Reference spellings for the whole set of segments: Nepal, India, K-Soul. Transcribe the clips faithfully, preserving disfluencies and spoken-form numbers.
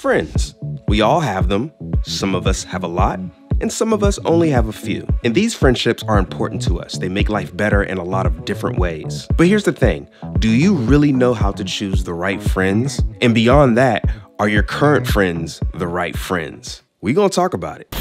friends. We all have them. Some of us have a lot, and some of us only have a few. And these friendships are important to us. They make life better in a lot of different ways. But here's the thing, do you really know how to choose the right friends? And beyond that, are your current friends the right friends? We're gonna talk about it.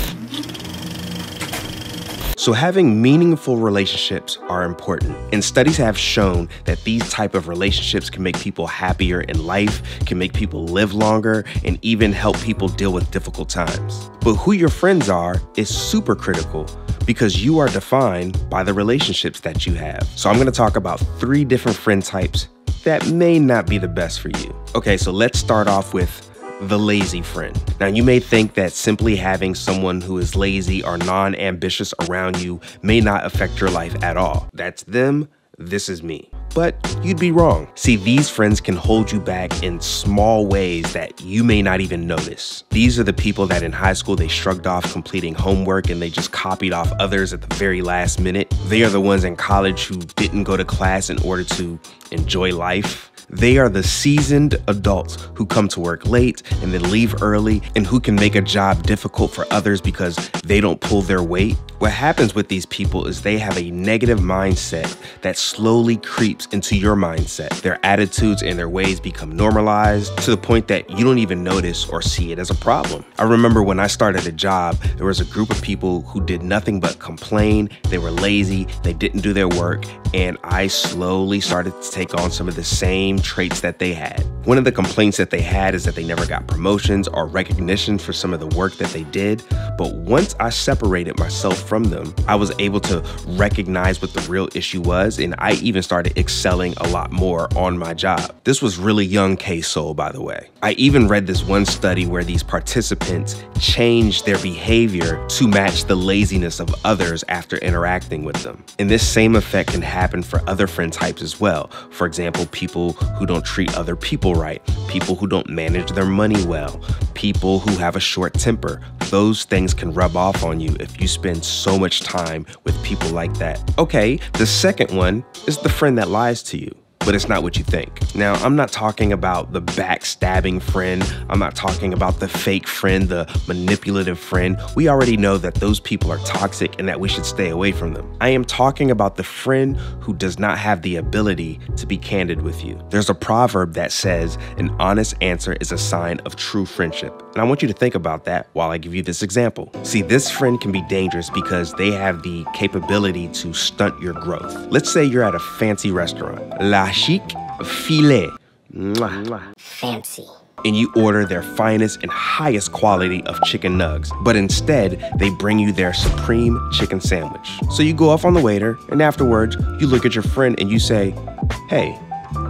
So having meaningful relationships are important, and studies have shown that these type of relationships can make people happier in life, can make people live longer, and even help people deal with difficult times. But who your friends are is super critical, because you are defined by the relationships that you have. So I'm gonna talk about three different friend types that may not be the best for you. Okay, so let's start off with the lazy friend. Now, you may think that simply having someone who is lazy or non-ambitious around you may not affect your life at all. That's them, this is me. But you'd be wrong. See, these friends can hold you back in small ways that you may not even notice. These are the people that in high school, they shrugged off completing homework and they just copied off others at the very last minute. They are the ones in college who didn't go to class in order to enjoy life. They are the seasoned adults who come to work late and then leave early and who can make a job difficult for others because they don't pull their weight. What happens with these people is they have a negative mindset that slowly creeps into your mindset. Their attitudes and their ways become normalized to the point that you don't even notice or see it as a problem. I remember when I started a job, there was a group of people who did nothing but complain. They were lazy, they didn't do their work, and I slowly started to take on some of the same traits that they had. One of the complaints that they had is that they never got promotions or recognition for some of the work that they did. But once I separated myself from them, I was able to recognize what the real issue was, and I even started excelling a lot more on my job. This was really young K-Soul, by the way. I even read this one study where these participants changed their behavior to match the laziness of others after interacting with them. And this same effect can happen for other friend types as well. For example, people who don't treat other people right, people who don't manage their money well, people who have a short temper. Those things can rub off on you if you spend so much time with people like that. Okay, the second one is the friend that lies to you, but it's not what you think. Now, I'm not talking about the backstabbing friend. I'm not talking about the fake friend, the manipulative friend. We already know that those people are toxic and that we should stay away from them. I am talking about the friend who does not have the ability to be candid with you. There's a proverb that says, an honest answer is a sign of true friendship. And I want you to think about that while I give you this example. See, this friend can be dangerous because they have the capability to stunt your growth. Let's say you're at a fancy restaurant, La Chic Filet, fancy, and you order their finest and highest quality of chicken nugs, but instead they bring you their supreme chicken sandwich. So you go off on the waiter, and afterwards you look at your friend and you say, hey,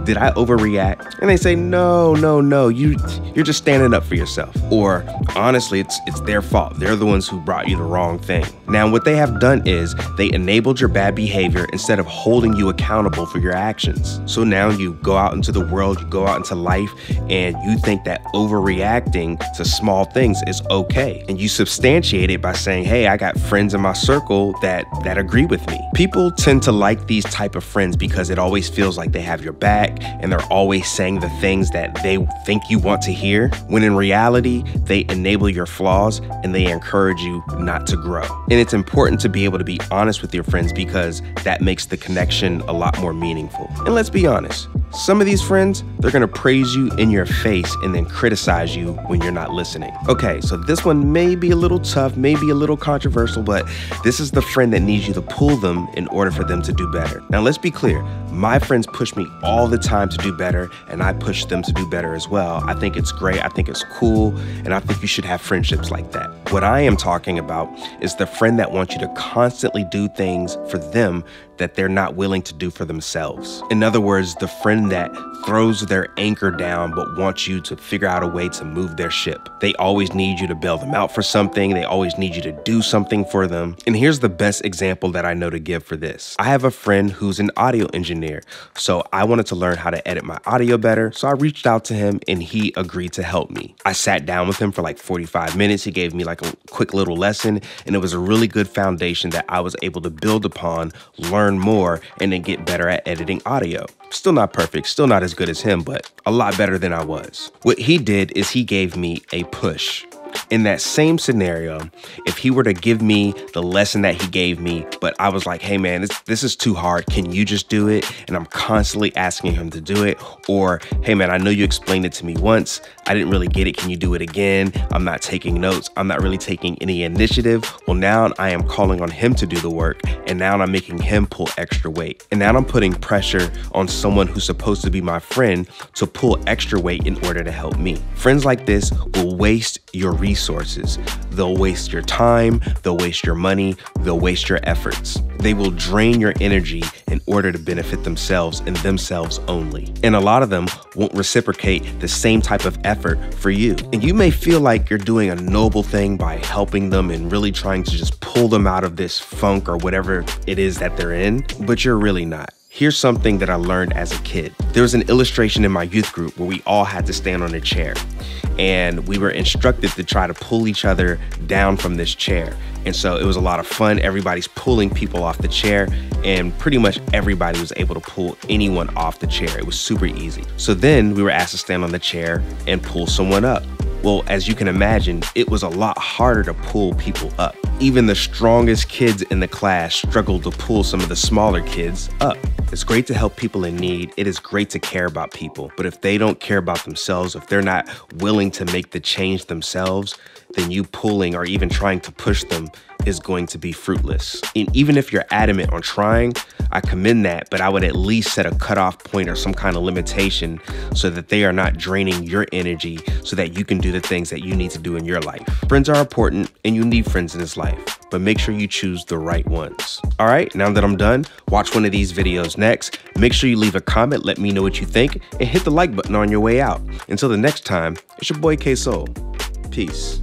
did I overreact? And they say, no, no, no, you, you're just standing up for yourself. Or honestly, it's, it's their fault. They're the ones who brought you the wrong thing. Now, what they have done is they enabled your bad behavior instead of holding you accountable for your actions. So now you go out into the world, you go out into life, and you think that overreacting to small things is okay. And you substantiate it by saying, hey, I got friends in my circle that, that agree with me. People tend to like these type of friends because it always feels like they have your back, and they're always saying the things that they think you want to hear, when in reality, they enable your flaws and they encourage you not to grow. And it's important to be able to be honest with your friends because that makes the connection a lot more meaningful. And let's be honest, some of these friends, they're gonna praise you in your face and then criticize you when you're not listening. Okay, so this one may be a little tough, maybe a little controversial, but this is the friend that needs you to pull them in order for them to do better. Now, let's be clear, my friends push me all all the time to do better, and I push them to do better as well. I think it's great, I think it's cool, and I think you should have friendships like that. What I am talking about is the friend that wants you to constantly do things for them that they're not willing to do for themselves. In other words, the friend that throws their anchor down but wants you to figure out a way to move their ship. They always need you to bail them out for something. They always need you to do something for them. And here's the best example that I know to give for this. I have a friend who's an audio engineer, so I wanted to learn how to edit my audio better, so I reached out to him and he agreed to help me. I sat down with him for like forty-five minutes. He gave me like like a quick little lesson, and it was a really good foundation that I was able to build upon, learn more, and then get better at editing audio. Still not perfect, still not as good as him, but a lot better than I was. What he did is he gave me a push. In that same scenario, if he were to give me the lesson that he gave me, but I was like, hey man, this, this is too hard, can you just do it? And I'm constantly asking him to do it. Or, hey man, I know you explained it to me once, I didn't really get it, can you do it again? I'm not taking notes, I'm not really taking any initiative. Well, now I am calling on him to do the work, and now I'm making him pull extra weight. And now I'm putting pressure on someone who's supposed to be my friend to pull extra weight in order to help me. Friends like this will waste your resources. They'll waste your time, they'll waste your money, they'll waste your efforts. They will drain your energy in order to benefit themselves and themselves only. And a lot of them won't reciprocate the same type of effort for you. And you may feel like you're doing a noble thing by helping them and really trying to just pull them out of this funk or whatever it is that they're in, but you're really not. Here's something that I learned as a kid. There was an illustration in my youth group where we all had to stand on a chair, and we were instructed to try to pull each other down from this chair. And so it was a lot of fun. Everybody's pulling people off the chair, and pretty much everybody was able to pull anyone off the chair. It was super easy. So then we were asked to stand on the chair and pull someone up. Well, as you can imagine, it was a lot harder to pull people up. Even the strongest kids in the class struggled to pull some of the smaller kids up. It's great to help people in need. It is great to care about people. But if they don't care about themselves, if they're not willing to make the change themselves, then you pulling or even trying to push them is going to be fruitless. And even if you're adamant on trying, I commend that, but I would at least set a cutoff point or some kind of limitation so that they are not draining your energy so that you can do the things that you need to do in your life. Friends are important, and you need friends in this life, but make sure you choose the right ones. All right, now that I'm done, watch one of these videos next. Make sure you leave a comment, let me know what you think, and hit the like button on your way out. Until the next time, it's your boy K-Soul. Peace.